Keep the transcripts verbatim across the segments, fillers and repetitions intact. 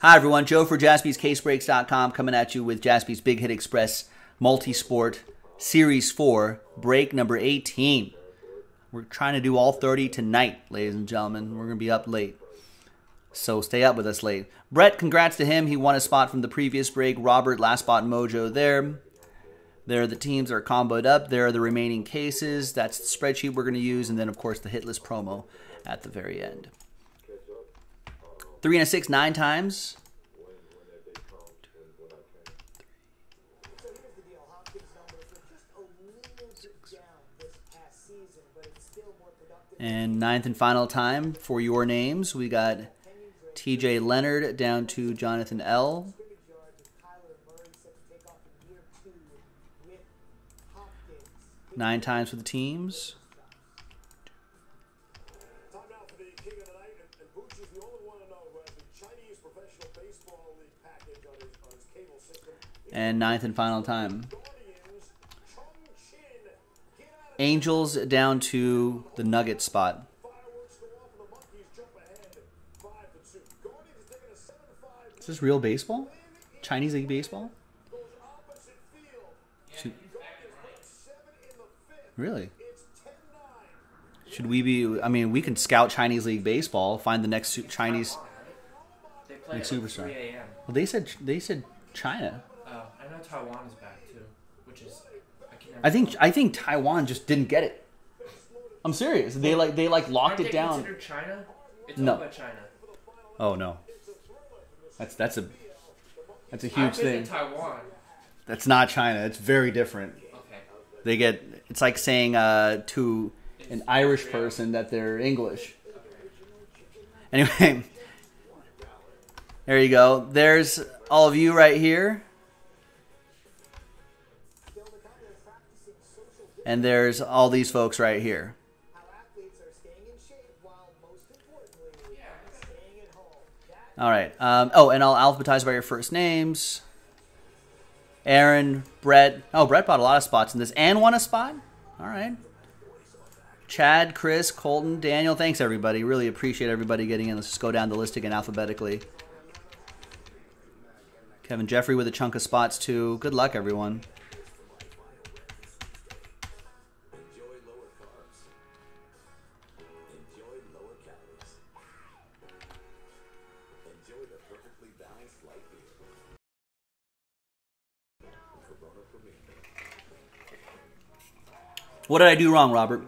Hi, everyone. Joe for Jaspys Case Breaks dot com coming at you with Jaspys Big Hit Express Multisport Series four, break number eighteen. We're trying to do all thirty tonight, ladies and gentlemen. We're going to be up late, so stay up with us late. Brett, congrats to him. He won a spot from the previous break. Robert, last spot mojo there. There are the teams that are comboed up. There are the remaining cases. That's the spreadsheet we're going to use. And then, of course, the hit list promo at the very end. Three and a six, nine times. And ninth and final time for your names. We got T J Leonard down to Jonathan L. Nine times for the teams. And ninth and final time. Angels down to the Nugget spot. Is this real baseball? Chinese League baseball? Should, really? Should we be, I mean, we can scout Chinese League baseball, find the next Chinese like superstar. Well, they said, they said China. Oh, I know Taiwan is back too, which is... I think I think Taiwan just didn't get it. I'm serious. They like they like locked it down. Consider China? It's no. All about China. Oh no. That's that's a that's a huge thing. Taiwan. That's not China. It's very different. Okay. They get it's like saying uh, to an Irish person that they're English. Okay. Anyway, there you go. There's all of you right here. And there's all these folks right here. All right. Um, oh, and I'll alphabetize by your first names. Aaron, Brett. Oh, Brett bought a lot of spots in this and won a spot. All right. Chad, Chris, Colton, Daniel. Thanks, everybody. Really appreciate everybody getting in. Let's just go down the list again alphabetically. Kevin Jeffrey with a chunk of spots, too. Good luck, everyone. What did I do wrong, Robert?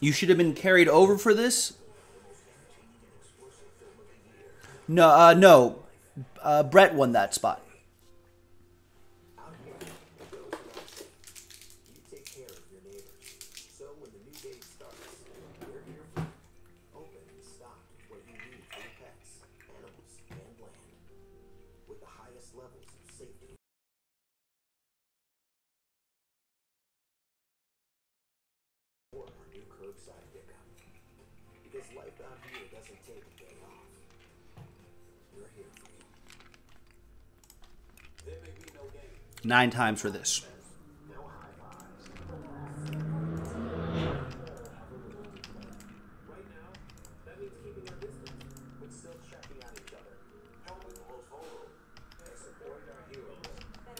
You should have been carried over for this? No, uh, no. Uh, Brett won that spot. Nine times for this.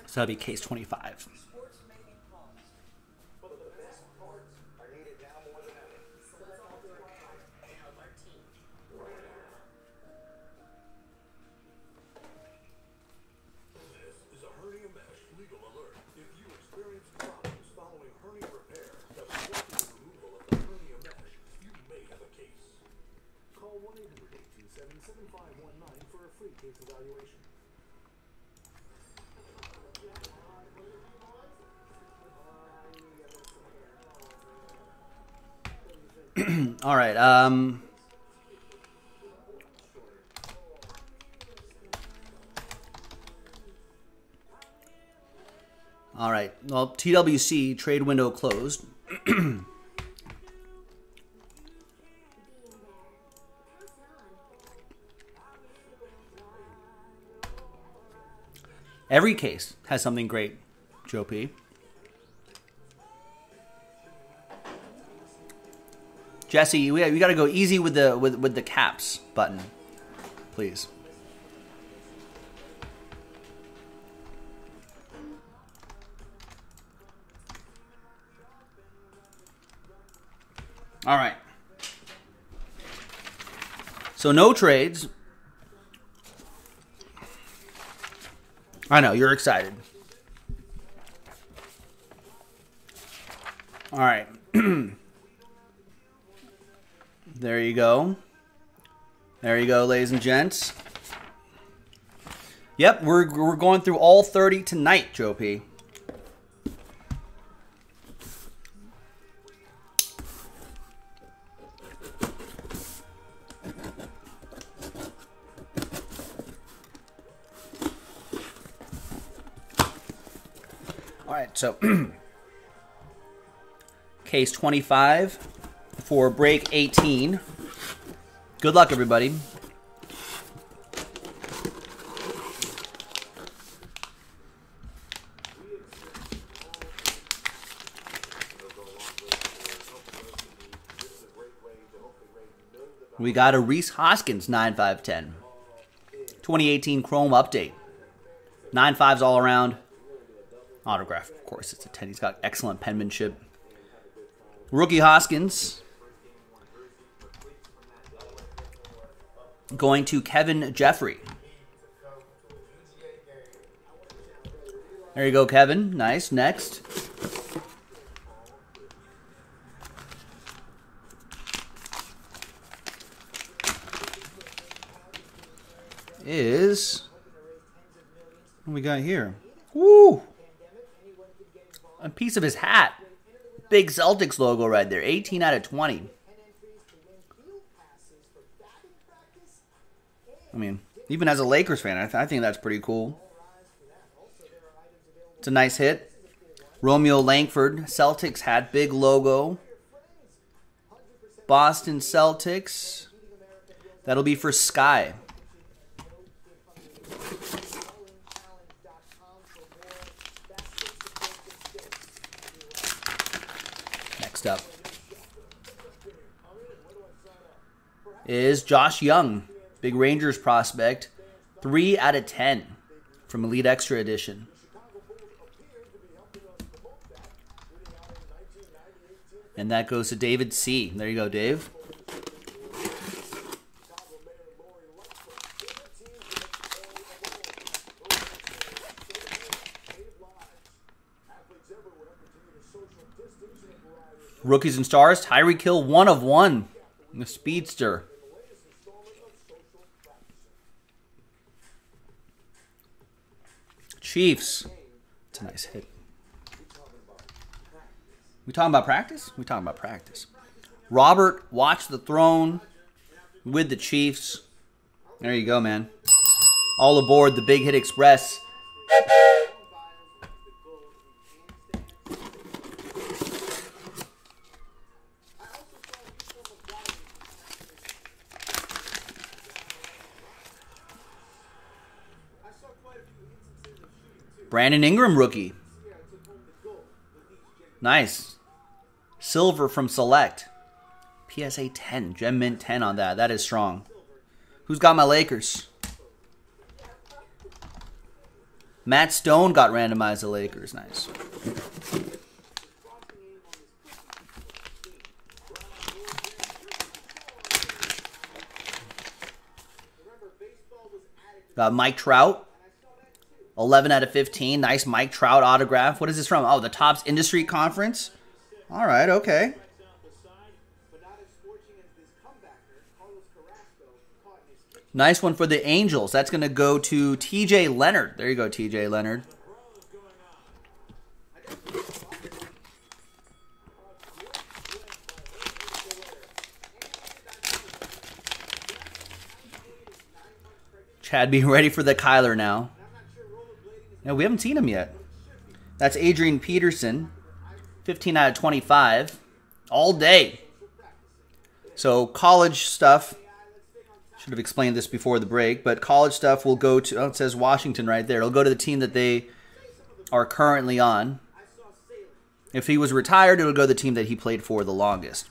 So that'll be case twenty-five. All right. Um, all right. Well, T W C trade window closed. Every case has something great, Joe P. Jesse, we, we got to go easy with the with with the caps button, please. All right. So no trades. I know, you're excited. All right. There you go. There you go, ladies and gents. Yep, we're, we're going through all thirty tonight, Joe P. All right, so case twenty-five for break eighteen. Good luck, everybody. We got a Reese Hoskins nine five ten. twenty eighteen Chrome update. nine fives all around. Autograph, of course, it's a ten. He's got excellent penmanship. Rookie Hoskins. Going to Kevin Jeffrey. There you go, Kevin. Nice. Next. Is... what we got here? Woo! A piece of his hat. Big Celtics logo right there. eighteen out of twenty. I mean, even as a Lakers fan, I, th I think that's pretty cool. It's a nice hit. Romeo Langford. Celtics hat. Big logo. Boston Celtics. That'll be for Sky. Up is Josh Young, big Rangers prospect, three out of ten from Elite Extra Edition. And that goes to David C. There you go, Dave. Rookies and Stars, Tyreek Hill, one of one. The Speedster. Chiefs. It's a nice hit. We talking about practice? We talking about practice. Robert, watch the throne with the Chiefs. There you go, man. All aboard the Big Hit Express. Brandon Ingram rookie. Nice. Silver from Select. P S A ten. Gem Mint ten on that. That is strong. Who's got my Lakers? Matt Stone got randomized the Lakers. Nice. Got Mike Trout. eleven out of fifteen. Nice Mike Trout autograph. What is this from? Oh, the Topps Industry Conference. All right, okay. Nice one for the Angels. That's going to go to T J. Leonard. There you go, T J. Leonard. Chad, be ready for the Kyler now. No, we haven't seen him yet. That's Adrian Peterson, fifteen out of twenty-five, all day. So college stuff, should have explained this before the break, but college stuff will go to, oh, it says Washington right there. It'll go to the team that they are currently on. If he was retired, it'll go to the team that he played for the longest.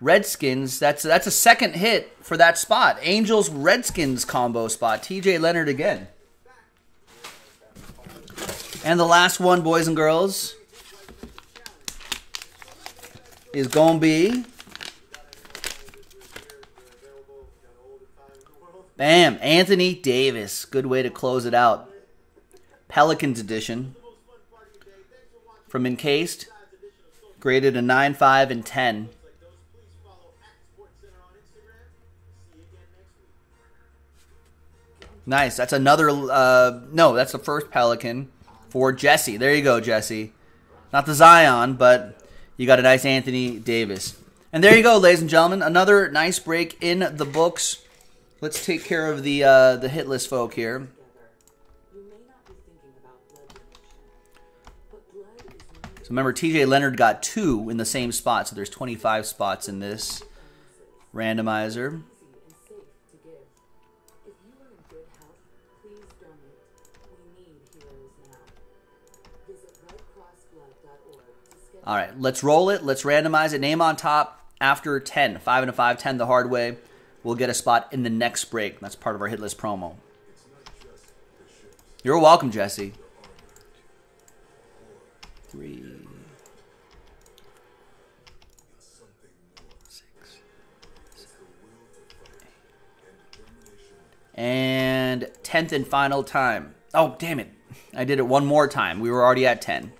Redskins. That's that's a second hit for that spot. Angels Redskins combo spot. T J Leonard again. And the last one, boys and girls, is gonna be bam, Anthony Davis. Good way to close it out. Pelicans edition from Encased. Graded a nine, five, and ten. Nice. That's another, uh, no, that's the first Pelican for Jesse. There you go, Jesse. Not the Zion, but you got a nice Anthony Davis. And there you go, ladies and gentlemen. Another nice break in the books. Let's take care of the uh, the hitless folk here. So remember, T J Leonard got two in the same spot, so there's twenty-five spots in this randomizer. All right, let's roll it. Let's randomize it. Name on top after ten. five and a five, ten the hard way. We'll get a spot in the next break. That's part of our hitless promo. You're welcome, Jesse. Three, six, seven, eight. And tenth and final time. Oh, damn it. I did it one more time. We were already at ten.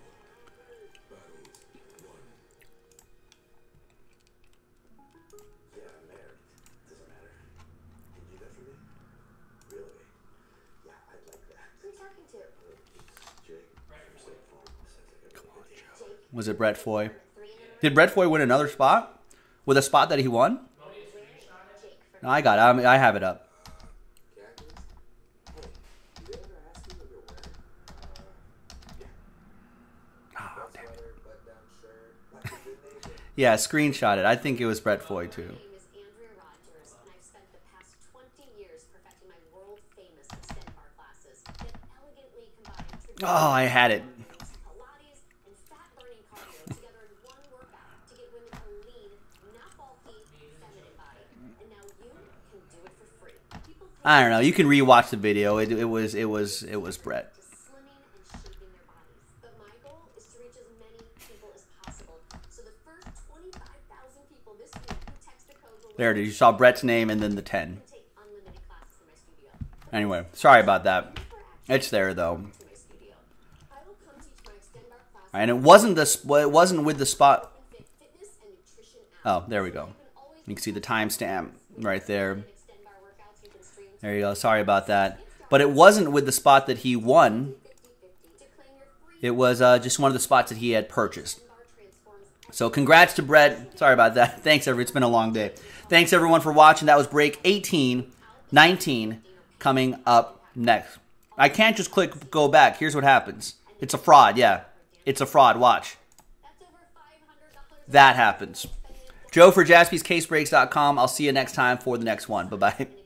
Was it Brett Foy? Did Brett Foy win another spot? With a spot that he won? No, I got it. I, mean, I have it up. Oh, damn it. Yeah, screenshot it. I think it was Brett Foy, too. Oh, I had it. I don't know. You can rewatch the video. It, it was, it was, it was Brett. There it is. You saw Brett's name and then the ten. Anyway, sorry about that. It's there though. And it wasn't this. It wasn't with the spot. Oh, there we go. You can see the timestamp right there. There you go. Sorry about that. But it wasn't with the spot that he won. It was uh, just one of the spots that he had purchased. So congrats to Brett. Sorry about that. Thanks, everyone. It's been a long day. Thanks, everyone, for watching. That was break eighteen, nineteen coming up next. I can't just click go back. Here's what happens. It's a fraud. Yeah, it's a fraud. Watch. That happens. Joe for Jaspys Case Breaks dot com. I'll see you next time for the next one. Bye-bye.